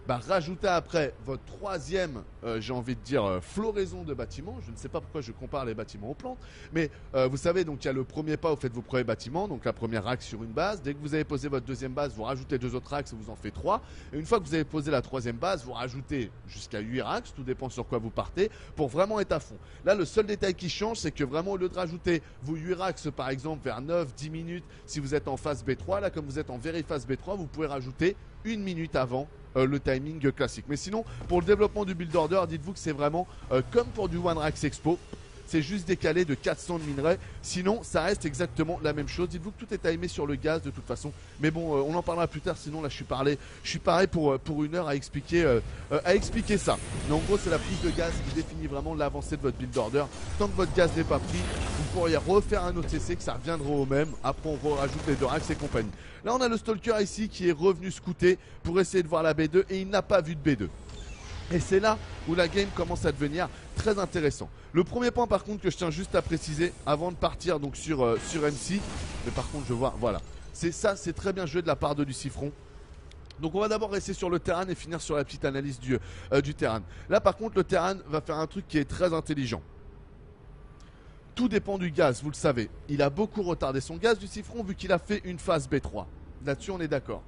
bah, rajoutez après votre troisième, j'ai envie de dire, floraison de bâtiments. Je ne sais pas pourquoi je compare les bâtiments aux plantes, mais vous savez, donc il y a le premier pas, vous faites vos premiers bâtiments, donc la première axe sur une base. Dès que vous avez posé votre deuxième base, vous rajoutez 2 autres axes et vous en faites 3. Et une fois que vous avez posé la troisième base, vous rajoutez jusqu'à 8 axes, tout dépend sur quoi vous partez, pour vraiment être à fond. Là, le seul détail qui change, c'est que vraiment, au lieu de rajouter vos 8 axes, par exemple, vers 9-10 minutes, si vous êtes en phase B3, là, comme vous êtes en very phase B3, vous pouvez rajouter 1 minute avant le timing classique. Mais sinon, pour le développement du build order, dites-vous que c'est vraiment comme pour du One Rax Expo, c'est juste décalé de 400 de minerais. Sinon, ça reste exactement la même chose. Dites-vous que tout est timé sur le gaz de toute façon. Mais bon, on en parlera plus tard. Sinon, là, je suis paré pour une heure à expliquer ça. Mais en gros, c'est la prise de gaz qui définit vraiment l'avancée de votre build order. Tant que votre gaz n'est pas pris, vous pourriez refaire un autre CC que ça reviendra au même. Après, on rajoute les 2 racks et compagnie. Là, on a le stalker ici qui est revenu scouter pour essayer de voir la B2 et il n'a pas vu de B2. Et c'est là où la game commence à devenir très intéressant. Le premier point par contre que je tiens juste à préciser avant de partir donc sur MC, mais par contre je vois, voilà, c'est ça, c'est très bien joué de la part de Lucifron. Donc on va d'abord rester sur le terrain et finir sur la petite analyse du terrain. Là par contre le terrain va faire un truc qui est très intelligent. Tout dépend du gaz, vous le savez. Il a beaucoup retardé son gaz Lucifron vu qu'il a fait une phase B3. Là-dessus on est d'accord.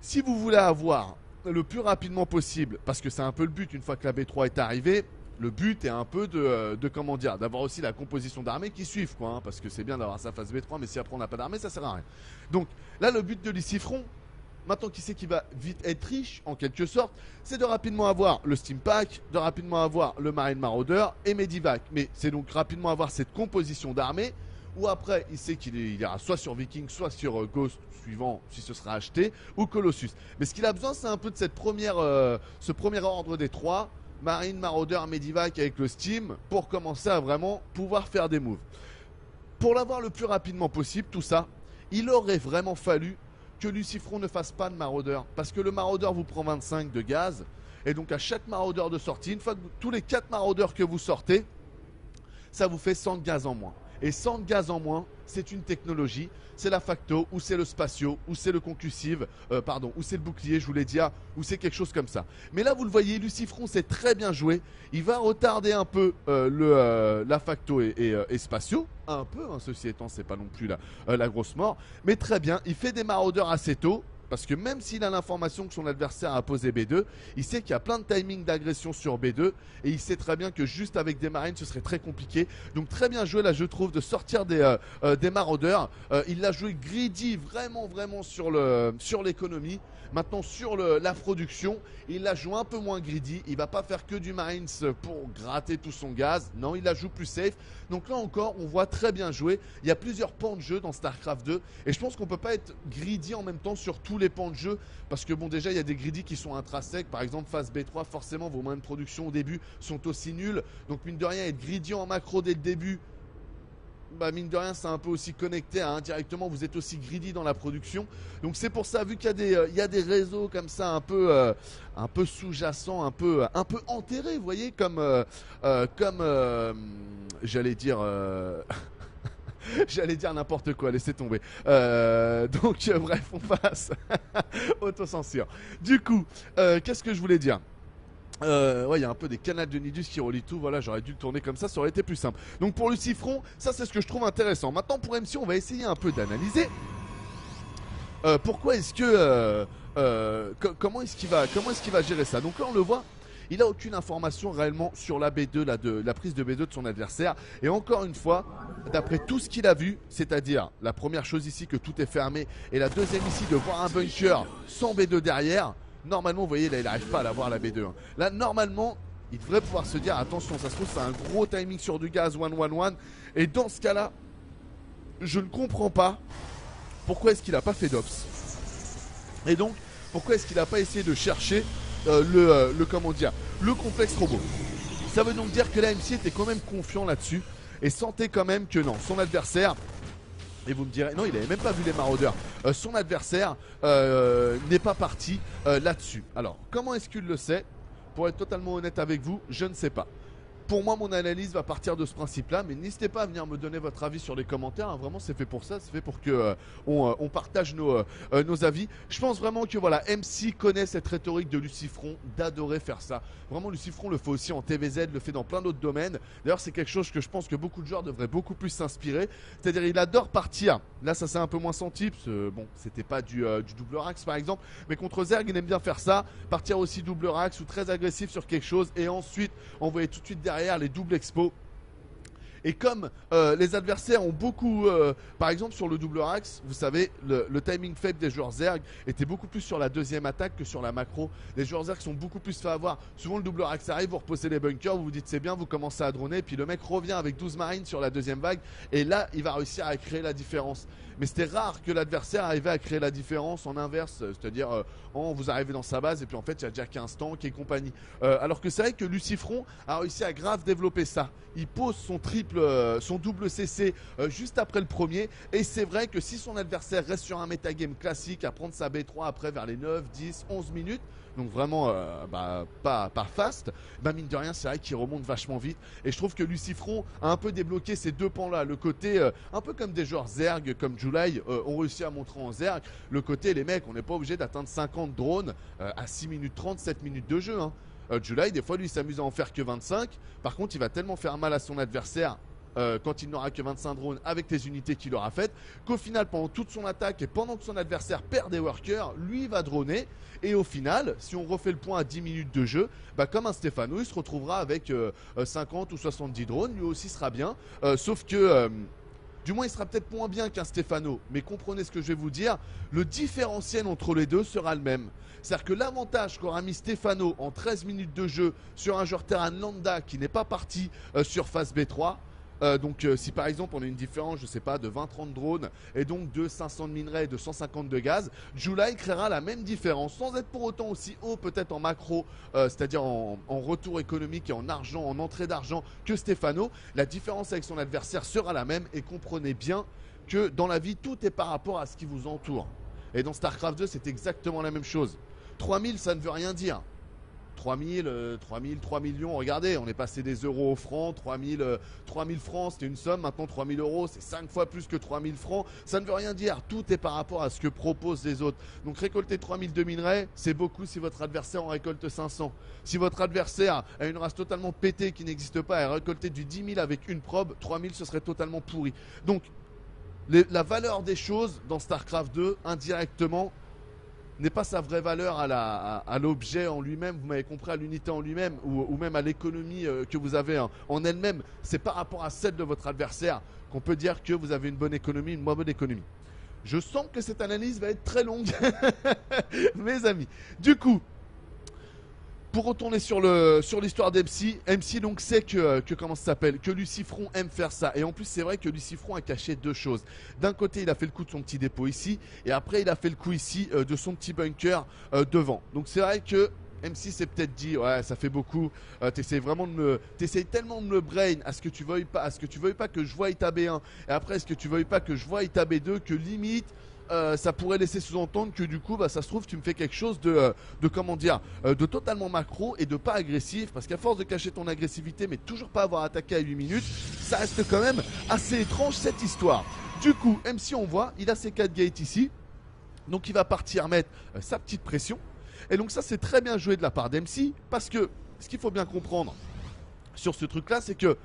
Si vous voulez avoir le plus rapidement possible, parce que c'est un peu le but une fois que la B3 est arrivée, le but est un peu de comment dire, d'avoir aussi la composition d'armée qui suive quoi, hein, parce que c'est bien d'avoir sa phase B3 mais si après on n'a pas d'armée ça sert à rien. Donc là le but de Lucifron, maintenant qu'il sait qu'il va vite être riche en quelque sorte, c'est de rapidement avoir le Steam Pack, de rapidement avoir le Marine Maraudeur et Medivac, mais c'est donc rapidement avoir cette composition d'armée. Ou après, il sait qu'il ira soit sur Viking, soit sur Ghost, suivant si ce sera HT, ou Colossus. Mais ce qu'il a besoin, c'est un peu de cette ce premier ordre des 3, Marine, Maraudeur, Medivac avec le Steam, pour commencer à vraiment pouvoir faire des moves. Pour l'avoir le plus rapidement possible, tout ça, il aurait vraiment fallu que Lucifron ne fasse pas de Maraudeur. Parce que le Maraudeur vous prend 25 de gaz, et donc à chaque Maraudeur de sortie, une fois que tous les 4 Maraudeurs que vous sortez, ça vous fait 100 de gaz en moins. Et 100 de gaz en moins, c'est une technologie, c'est la facto, ou c'est le spatio, ou c'est le concussive, ou c'est le bouclier, je vous l'ai dit, ou c'est quelque chose comme ça. Mais là, vous le voyez, Lucifron s'est très bien joué. Il va retarder un peu la facto et spatio, un peu, hein, ceci étant, c'est pas non plus la grosse mort. Mais très bien, il fait des maraudeurs assez tôt. Parce que même s'il a l'information que son adversaire a posé B2, il sait qu'il y a plein de timings d'agression sur B2. Et il sait très bien que juste avec des marines, ce serait très compliqué. Donc très bien joué là, je trouve, de sortir des maraudeurs. Il l'a joué greedy, vraiment sur l'économie. Maintenant sur la production, il la joue un peu moins greedy. Il va pas faire que du marines pour gratter tout son gaz. Non, il la joue plus safe. Donc là encore, on voit très bien joué. Il y a plusieurs pans de jeu dans StarCraft 2. Et je pense qu'on peut pas être greedy en même temps sur tout les pans de jeu, parce que bon, déjà il y a des greedy qui sont intrinsèques, par exemple phase B3 forcément vos moyens de production au début sont aussi nuls, donc mine de rien être greedy en macro dès le début bah, mine de rien, c'est un peu aussi connecté à indirectement, vous êtes aussi greedy dans la production. Donc c'est pour ça, vu qu'il y a des, il y a des réseaux comme ça un peu sous-jacents, un peu enterrés, vous voyez, comme, j'allais dire... J'allais dire n'importe quoi, laissez tomber. Donc bref, on passe. Autocensure. Du coup, qu'est-ce que je voulais dire? Ouais, il y a un peu des canaux de Nidus qui relient tout. Voilà, j'aurais dû le tourner comme ça, ça aurait été plus simple. Donc pour Lucifron, ça c'est ce que je trouve intéressant. Maintenant pour MC, on va essayer un peu d'analyser pourquoi est-ce que comment est-ce qu'il va, gérer ça. Donc là on le voit, il n'a aucune information réellement sur la B2, la prise de B2 de son adversaire. Et encore une fois, d'après tout ce qu'il a vu, c'est-à-dire la première chose ici que tout est fermé, et la deuxième ici de voir un bunker sans B2 derrière, normalement, vous voyez, là, il n'arrive pas à l'avoir la B2. Là, normalement, il devrait pouvoir se dire, attention, ça se trouve, c'est un gros timing sur du gaz, 1-1-1. Et dans ce cas-là, je ne comprends pas pourquoi est-ce qu'il n'a pas fait d'ops. Et donc, pourquoi est-ce qu'il n'a pas essayé de chercher comment dire, le complexe robot. Ça veut donc dire que la MC était quand même confiant là-dessus et sentait quand même que non, son adversaire, et vous me direz, non, il n'avait même pas vu les maraudeurs, son adversaire n'est pas parti là-dessus. Alors, comment est-ce qu'il le sait? Pour être totalement honnête avec vous, je ne sais pas. Pour moi, mon analyse va partir de ce principe-là, mais n'hésitez pas à venir me donner votre avis sur les commentaires. Hein. Vraiment, c'est fait pour ça, c'est fait pour que on partage nos avis. Je pense vraiment que voilà, MC connaît cette rhétorique de Lucifron, d'adorer faire ça. Vraiment, Lucifron le fait aussi en TVZ, le fait dans plein d'autres domaines. D'ailleurs, c'est quelque chose que je pense que beaucoup de joueurs devraient beaucoup plus s'inspirer. C'est-à-dire, il adore partir. Là, ça s'est un peu moins senti, parce que bon, c'était pas du double Rax par exemple, mais contre Zerg, il aime bien faire ça. Partir aussi double Rax ou très agressif sur quelque chose et ensuite envoyer tout de suite derrière les doubles expos. Et comme les adversaires ont beaucoup par exemple sur le double Rax, vous savez, le timing faible des joueurs Zerg était beaucoup plus sur la deuxième attaque que sur la macro. Les joueurs Zerg sont beaucoup plus fait avoir. Souvent le double Rax arrive, vous repoussez les bunkers, vous vous dites c'est bien, vous commencez à droner, puis le mec revient avec 12 marines sur la deuxième vague, et là il va réussir à créer la différence. Mais c'était rare que l'adversaire arrivait à créer la différence en inverse, c'est-à-dire vous arrivez dans sa base et puis en fait il y a déjà 15 tanks et compagnie. Alors que c'est vrai que Lucifron a réussi à grave développer ça. Il pose son triple, son double CC juste après le premier, et c'est vrai que si son adversaire reste sur un metagame classique à prendre sa B3 après vers les 9, 10, 11 minutes, donc vraiment pas fast, bah mine de rien c'est vrai qu'il remonte vachement vite. Et je trouve que Lucifron a un peu débloqué ces deux pans là, le côté un peu comme des joueurs Zerg comme Julai ont réussi à montrer en Zerg, le côté les mecs on n'est pas obligé d'atteindre 50 drones à 6 minutes 30, 7 minutes de jeu hein. Julai des fois lui s'amuse à en faire que 25, par contre il va tellement faire mal à son adversaire quand il n'aura que 25 drones avec les unités qu'il aura faites, qu'au final pendant toute son attaque et pendant que son adversaire perd des workers, lui va droner, et au final si on refait le point à 10 minutes de jeu, bah comme un Stefano il se retrouvera avec 50 ou 70 drones, lui aussi sera bien, sauf que du moins il sera peut-être moins bien qu'un Stefano, mais comprenez ce que je vais vous dire, le différentiel entre les deux sera le même. C'est-à-dire que l'avantage qu'aura mis Stefano en 13 minutes de jeu sur un joueur terrain lambda qui n'est pas parti sur phase B3, si par exemple on a une différence, je sais pas, de 20-30 drones et donc de 500 de minerais et de 150 de gaz, Julai créera la même différence sans être pour autant aussi haut peut-être en macro, c'est-à-dire en retour économique et en argent, en entrée d'argent que Stefano. La différence avec son adversaire sera la même, et comprenez bien que dans la vie tout est par rapport à ce qui vous entoure. Et dans StarCraft 2 c'est exactement la même chose. 3000 ça ne veut rien dire. 3 millions, regardez, on est passé des euros aux francs, 3 000 francs c'était une somme, maintenant 3 000 euros c'est 5 fois plus que 3 000 francs, ça ne veut rien dire, tout est par rapport à ce que proposent les autres. Donc récolter 3 000 de minerais, c'est beaucoup si votre adversaire en récolte 500. Si votre adversaire a une race totalement pétée qui n'existe pas et récolter du 10 000 avec une probe, 3 000 ce serait totalement pourri. Donc la valeur des choses dans StarCraft 2 indirectement n'est pas sa vraie valeur à l'objet en lui-même, vous m'avez compris, à l'unité en lui-même ou même à l'économie que vous avez en elle-même. C'est par rapport à celle de votre adversaire qu'on peut dire que vous avez une bonne économie, une moins bonne économie. Je sens que cette analyse va être très longue, mes amis. Du coup, pour retourner sur l'histoire d'MC, MC donc sait que Lucifron aime faire ça. Et en plus c'est vrai que Lucifron a caché deux choses. D'un côté il a fait le coup de son petit dépôt ici, et après il a fait le coup ici de son petit bunker devant. Donc c'est vrai que MC s'est peut-être dit ouais ça fait beaucoup, t'essayes vraiment de me, t'essayes tellement de me brain à ce que tu veuilles pas, à ce que tu veuilles pas que je voie ta B1 et après à ce que tu veuilles pas que je voie ta B2, que limite ça pourrait laisser sous-entendre que du coup bah, ça se trouve tu me fais quelque chose de comment dire, de totalement macro et de pas agressif, parce qu'à force de cacher ton agressivité mais toujours pas avoir attaqué à 8 minutes, ça reste quand même assez étrange cette histoire. Du coup MC on voit, il a ses 4 gates ici, donc il va partir mettre sa petite pression. Et donc ça c'est très bien joué de la part d'MC, parce que ce qu'il faut bien comprendre sur ce truc là, c'est que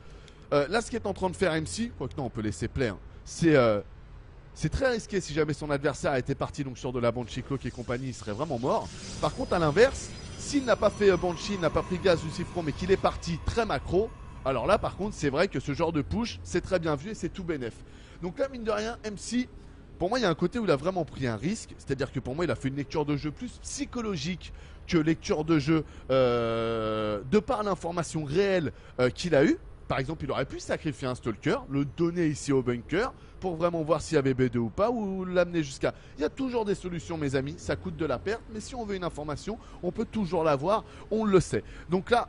là ce qu'est en train de faire MC, quoique non on peut laisser plaire, hein, c'est très risqué. Si jamais son adversaire était parti donc sur de la Banshee Cloak et compagnie, il serait vraiment mort. Par contre à l'inverse, s'il n'a pas fait Banshee, il n'a pas pris gaz Lucifron mais qu'il est parti très macro, alors là par contre c'est vrai que ce genre de push c'est très bien vu et c'est tout bénef. Donc là mine de rien MC, pour moi, il y a un côté où il a vraiment pris un risque, c'est-à-dire que pour moi, il a fait une lecture de jeu plus psychologique que lecture de jeu de par l'information réelle qu'il a eue. Par exemple, il aurait pu sacrifier un stalker, le donner ici au bunker pour vraiment voir s'il y avait B2 ou pas, ou l'amener jusqu'à... Il y a toujours des solutions, mes amis, ça coûte de la perte, mais si on veut une information, on peut toujours l'avoir, on le sait. Donc là...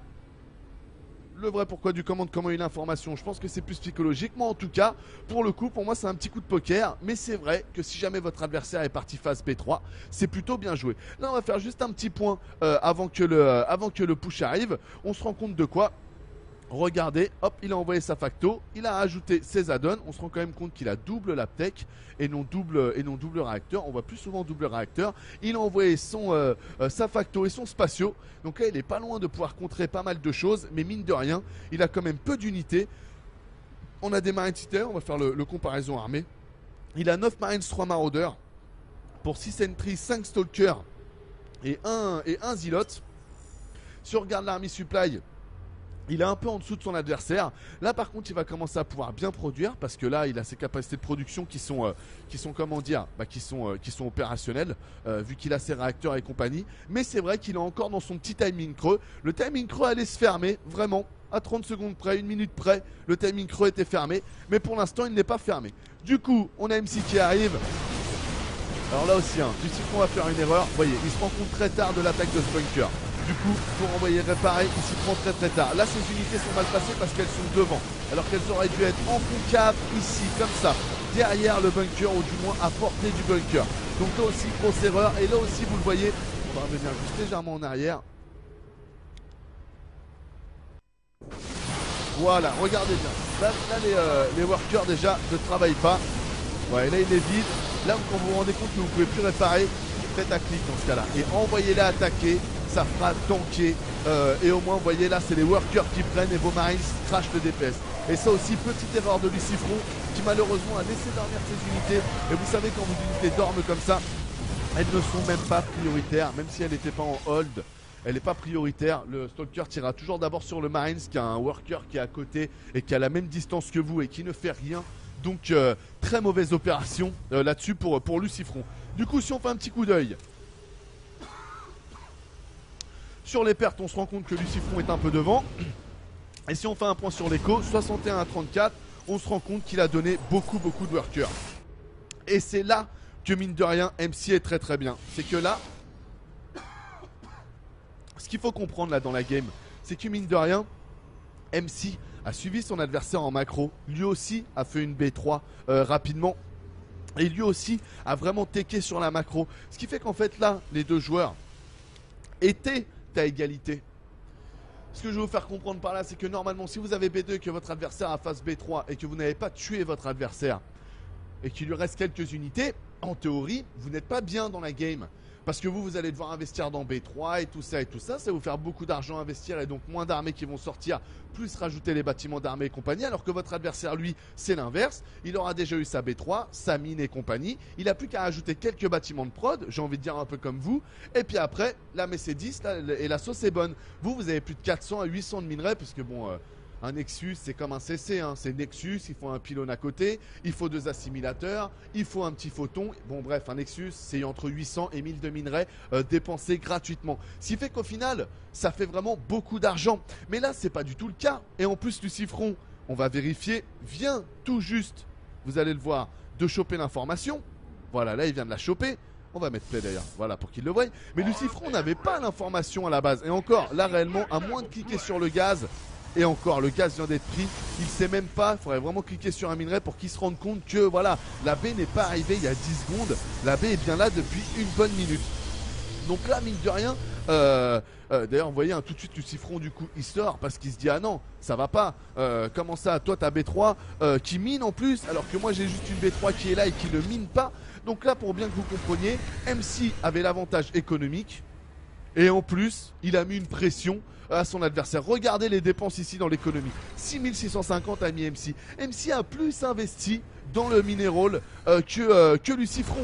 le vrai pourquoi du comment, de comment une information, je pense que c'est plus psychologique. Moi en tout cas, pour le coup, pour moi c'est un petit coup de poker, mais c'est vrai que si jamais votre adversaire est parti phase B3, c'est plutôt bien joué. Là on va faire juste un petit point avant que le push arrive. On se rend compte de quoi? Regardez, hop, il a envoyé sa facto, il a ajouté ses add-ons. On se rend quand même compte qu'il a double laptech et non double réacteur. On voit plus souvent double réacteur. Il a envoyé son, sa facto et son spatio. Donc là, il est pas loin de pouvoir contrer pas mal de choses. Mais mine de rien, il a quand même peu d'unités. On a des marines titulaires, on va faire le comparaison armée. Il a 9 marines, 3 maraudeurs. Pour 6 sentry, 5 stalkers et 1 zilote. Si on regarde l'armée supply... il est un peu en dessous de son adversaire. Là par contre il va commencer à pouvoir bien produire, parce que là il a ses capacités de production qui sont comment dire, bah, qui sont opérationnelles vu qu'il a ses réacteurs et compagnie. Mais c'est vrai qu'il est encore dans son petit timing creux. Le timing creux allait se fermer vraiment à 30 secondes près, 1 minute près. Le timing creux était fermé, mais pour l'instant il n'est pas fermé. Du coup on a MC qui arrive. Alors là aussi hein, Lucifron va faire une erreur. Vous voyez, il se rend compte très tard de l'attaque de ce bunker. Du coup, pour envoyer réparer, il s'y prend très très tard. Là, ces unités sont mal passées parce qu'elles sont devant, alors qu'elles auraient dû être en concave ici, comme ça, derrière le bunker, ou du moins à portée du bunker. Donc là aussi, grosse erreur. Et là aussi, vous le voyez, on va revenir juste légèrement en arrière. Voilà, regardez bien. Là les workers déjà ne travaillent pas. Ouais, là il est vide. Là, quand vous vous rendez compte que vous ne pouvez plus réparer, faites un clic dans ce cas-là et envoyez-les attaquer. Ça fera tanker et au moins vous voyez là c'est les workers qui prennent et vos marines crachent le DPS. Et ça aussi, petite erreur de Lucifron qui malheureusement a laissé dormir ses unités. Et vous savez, quand vos unités dorment comme ça, elles ne sont même pas prioritaires. Même si elle n'était pas en hold, elle n'est pas prioritaire. Le stalker tirera toujours d'abord sur le marines qui a un worker qui est à côté et qui a la même distance que vous et qui ne fait rien. Donc très mauvaise opération là-dessus pour Lucifron. Du coup, si on fait un petit coup d'œil sur les pertes, on se rend compte que Lucifron est un peu devant. Et si on fait un point sur l'écho, 61 à 34, on se rend compte qu'il a donné beaucoup de workers. Et c'est là que mine de rien, MC est très très bien. C'est que là, ce qu'il faut comprendre là dans la game, c'est que mine de rien, MC a suivi son adversaire en macro. Lui aussi a fait une B3 rapidement. Et lui aussi a vraiment tecké sur la macro. Ce qui fait qu'en fait là, les deux joueurs étaient à égalité. Ce que je veux vous faire comprendre par là, c'est que normalement, si vous avez B2 et que votre adversaire a face B3 et que vous n'avez pas tué votre adversaire et qu'il lui reste quelques unités, en théorie, vous n'êtes pas bien dans la game, parce que vous allez devoir investir dans B3 et tout ça va vous faire beaucoup d'argent à investir et donc moins d'armées qui vont sortir, plus rajouter les bâtiments d'armée et compagnie, alors que votre adversaire, lui, c'est l'inverse. Il aura déjà eu sa B3, sa mine et compagnie, il n'a plus qu'à rajouter quelques bâtiments de prod, j'ai envie de dire un peu comme vous, et puis après, la messe est 10 et la sauce est bonne. Vous avez plus de 400 à 800 de minerais, parce que bon... un Nexus, c'est comme un CC, hein. C'est Nexus, il faut un pylône à côté, il faut 2 assimilateurs, il faut un petit photon. Bon bref, un Nexus, c'est entre 800 et 1000 de minerais dépensés gratuitement. Ce qui fait qu'au final, ça fait vraiment beaucoup d'argent. Mais là, c'est pas du tout le cas. Et en plus, Lucifron, on va vérifier, vient tout juste, vous allez le voir, de choper l'information. Voilà, là, il vient de la choper. On va mettre play d'ailleurs, voilà, pour qu'ils le voient. Mais Lucifron n'avait pas l'information à la base. Et encore, là réellement, à moins de cliquer sur le gaz, et encore, le gaz vient d'être pris, il sait même pas, il faudrait vraiment cliquer sur un minerai pour qu'il se rende compte que, voilà, la baie n'est pas arrivée il y a 10 secondes, la baie est bien là depuis une bonne minute. Donc là, mine de rien, d'ailleurs, vous voyez, hein, tout de suite Lucifron, du coup, il sort parce qu'il se dit, ah non, ça va pas, comment ça, toi t'as B3 qui mine en plus, alors que moi j'ai juste une B3 qui est là et qui ne mine pas. Donc là, pour bien que vous compreniez, MC avait l'avantage économique et en plus, il a mis une pression à son adversaire. Regardez les dépenses ici dans l'économie. 6650 a mis MC. MC a plus investi dans le minéral que Lucifron.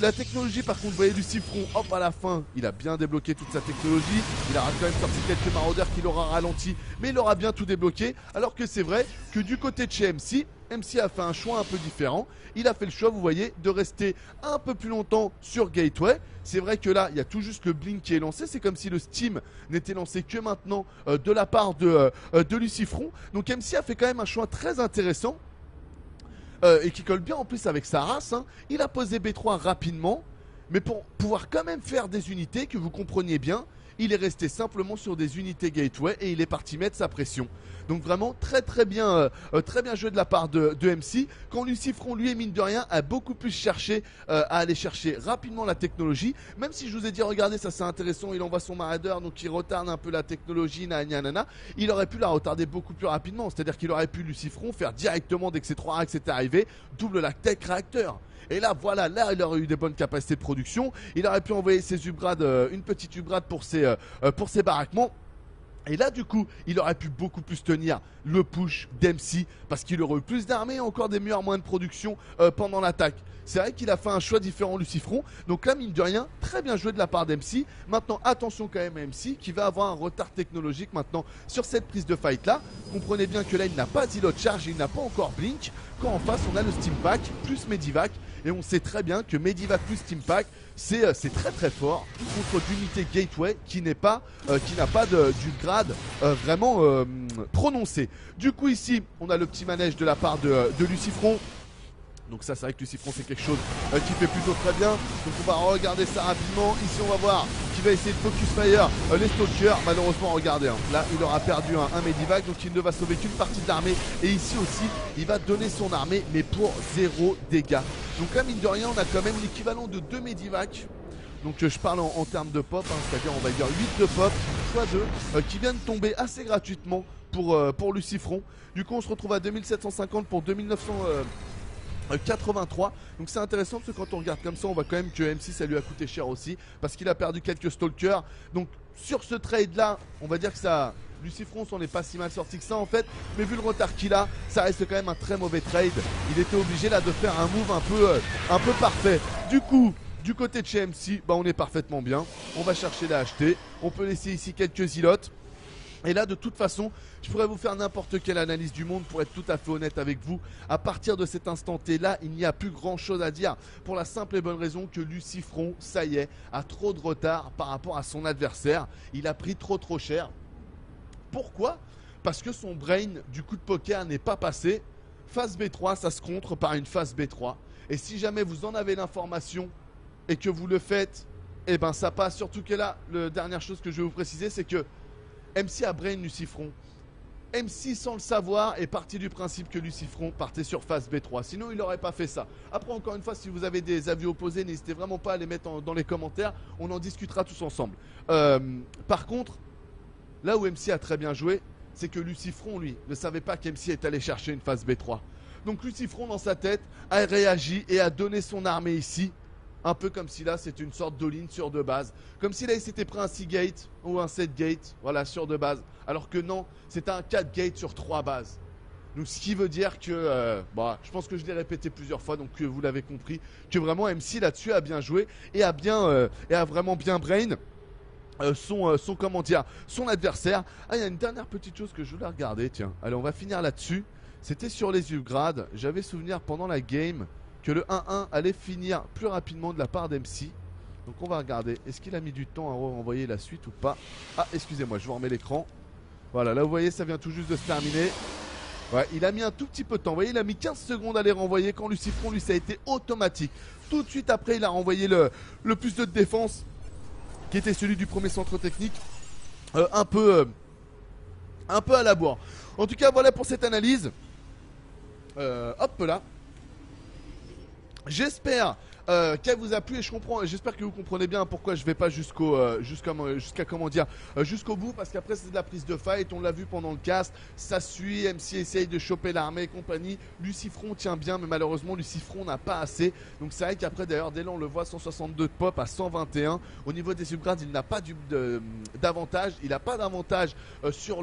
La technologie, par contre, vous voyez Lucifron, hop, à la fin, il a bien débloqué toute sa technologie. Il aura quand même sorti quelques maraudeurs qui l'aura ralenti, mais il aura bien tout débloqué. Alors que c'est vrai que du côté de chez MC, MC a fait un choix un peu différent. Il a fait le choix, vous voyez, de rester un peu plus longtemps sur Gateway. C'est vrai que là, il y a tout juste le Blink qui est lancé. C'est comme si le Steam n'était lancé que maintenant de la part de Lucifron. Donc MC a fait quand même un choix très intéressant et qui colle bien en plus avec sa race, hein. Il a posé B3 rapidement, mais pour pouvoir quand même faire des unités, que vous compreniez bien, il est resté simplement sur des unités gateway et il est parti mettre sa pression. Donc vraiment très bien joué de la part de MC. Quand Lucifron, lui, mine de rien, a beaucoup plus cherché à aller chercher rapidement la technologie. Même si je vous ai dit, regardez, ça c'est intéressant, il envoie son maraudeur, donc il retarde un peu la technologie, nanana. Il aurait pu la retarder beaucoup plus rapidement. C'est-à-dire qu'il aurait pu, Lucifron, faire directement dès que ces 3 Rax étaient arrivés, double la tech réacteur. Et là, voilà, là, il aurait eu des bonnes capacités de production. Il aurait pu envoyer ses upgrades, une petite upgrade pour ses baraquements. Et là, du coup, il aurait pu beaucoup plus tenir le push d'MC parce qu'il aurait eu plus d'armées et encore des meilleurs moyens de production pendant l'attaque. C'est vrai qu'il a fait un choix différent, Lucifron. Donc là, mine de rien, très bien joué de la part d'MC. Maintenant, attention quand même à MC qui va avoir un retard technologique maintenant sur cette prise de fight là. Comprenez bien que là, il n'a pas zilote charge, il n'a pas encore Blink. Quand en face, on a le Steam Pack plus Medivac. Et on sait très bien que Medivac plus Steam Pack, c'est très fort contre l'unité Gateway qui n'a pas du grade vraiment prononcé. Du coup ici, on a le petit manège de la part de Lucifron. Donc ça, c'est vrai que Lucifron, c'est quelque chose qui fait plutôt très bien. Donc on va regarder ça rapidement. Ici, on va voir qui va essayer de focus fire les stalkers. Malheureusement, regardez, hein, là, il aura perdu un Medivac. Donc il ne va sauver qu'une partie de l'armée. Et ici aussi, il va donner son armée, mais pour 0 dégâts. Donc là, mine de rien, on a quand même l'équivalent de 2 Medivac. Donc je parle en termes de pop, hein, c'est-à-dire on va dire 8 de pop, soit 2, qui viennent tomber assez gratuitement pour Lucifron. Du coup, on se retrouve à 2750 pour 2983. Donc c'est intéressant parce que quand on regarde comme ça, on voit quand même que MC, ça lui a coûté cher aussi parce qu'il a perdu quelques stalkers. Donc sur ce trade là, on va dire que ça, Lucifron s'en est pas si mal sorti que ça en fait, mais vu le retard qu'il a, ça reste quand même un très mauvais trade. Il était obligé là de faire un move un peu parfait. Du coup, du côté de chez MC, bah on est parfaitement bien. On va chercher la HT, on peut laisser ici quelques zilotes. Et là, de toute façon, je pourrais vous faire n'importe quelle analyse du monde pour être tout à fait honnête avec vous. À partir de cet instant T là, il n'y a plus grand chose à dire pour la simple et bonne raison que Lucifron, ça y est, a trop de retard par rapport à son adversaire. Il a pris trop cher. Pourquoi? Parce que son brain du coup de poker n'est pas passé. Phase B3, ça se contre par une phase B3. Et si jamais vous en avez l'information et que vous le faites, eh ben ça passe. Surtout que là, la dernière chose que je vais vous préciser, c'est que MC a brain Lucifron. MC, sans le savoir, est parti du principe que Lucifron partait sur phase B3. Sinon, il n'aurait pas fait ça. Après, encore une fois, si vous avez des avis opposés, n'hésitez vraiment pas à les mettre dans les commentaires. On en discutera tous ensemble. Par contre, là où MC a très bien joué, c'est que Lucifron, lui, ne savait pas qu'MC est allé chercher une phase B3. Donc Lucifron, dans sa tête, a réagi et a donné son armée ici. Un peu comme si là, c'était une sorte d'all-in sur deux bases. Comme si là, il s'était pris un 6 gate ou un 7 gate, voilà, sur deux bases. Alors que non, c'était un 4 gate sur 3 bases. Donc, ce qui veut dire que, bah, je pense que je l'ai répété plusieurs fois, donc vous l'avez compris, que vraiment MC là-dessus a bien joué et a vraiment bien brain son adversaire. Ah, il y a une dernière petite chose que je voulais regarder, tiens. Allez, on va finir là-dessus. C'était sur les upgrades. J'avais souvenir pendant la game que le 1-1 allait finir plus rapidement de la part d'MC. Donc on va regarder, est-ce qu'il a mis du temps à renvoyer la suite ou pas? Ah, excusez-moi, je vous remets l'écran. Voilà, là vous voyez, ça vient tout juste de se terminer. Ouais, il a mis un tout petit peu de temps. Vous voyez, il a mis 15 secondes à les renvoyer. Quand Lucifron, lui, ça a été automatique. Tout de suite après, il a renvoyé le plus de défense, qui était celui du premier centre technique, un peu à la bourre. En tout cas, voilà pour cette analyse. Hop là. J'espère qu'elle vous a plu et je comprends. J'espère que vous comprenez bien pourquoi je vais pas jusqu'au jusqu'au bout, parce qu'après c'est de la prise de fight. On l'a vu pendant le cast, ça suit. MC essaye de choper l'armée et compagnie. Lucifron tient bien, mais malheureusement Lucifron n'a pas assez. Donc c'est vrai qu'après d'ailleurs dès là on le voit 162 de pop à 121. Au niveau des subgrades il n'a pas d'avantage, il n'a pas d'avantage sur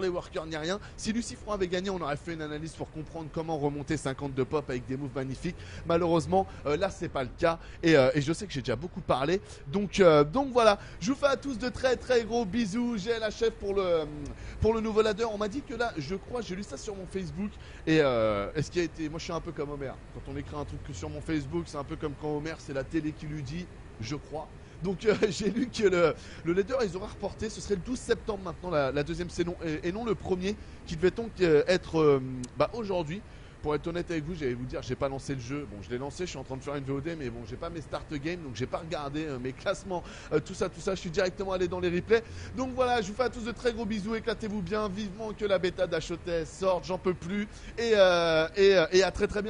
les workers ni rien. Si Lucifron avait gagné on aurait fait une analyse pour comprendre comment remonter 52 pop avec des moves magnifiques. Malheureusement là c'est pas le cas et je sais que j'ai déjà beaucoup parlé, donc voilà, je vous fais à tous de très très gros bisous. J'ai la chef pour le nouveau ladder. On m'a dit que là, je crois, j'ai lu ça sur mon Facebook et est-ce qu'il a été, moi je suis un peu comme Homer, quand on écrit un truc sur mon Facebook c'est un peu comme quand Homer c'est la télé qui lui dit, je crois. Donc j'ai lu que le ladder ils auraient reporté, ce serait le 12 septembre maintenant la deuxième saison et non le premier qui devait donc être aujourd'hui. Pour être honnête avec vous, j'allais vous dire, j'ai pas lancé le jeu. Bon, je l'ai lancé, je suis en train de faire une VOD, mais bon, j'ai pas mes start game, donc j'ai pas regardé mes classements, tout ça. Je suis directement allé dans les replays. Donc voilà, je vous fais à tous de très gros bisous, éclatez-vous bien, vivement que la bêta d'HT sorte, j'en peux plus, et à très très bien.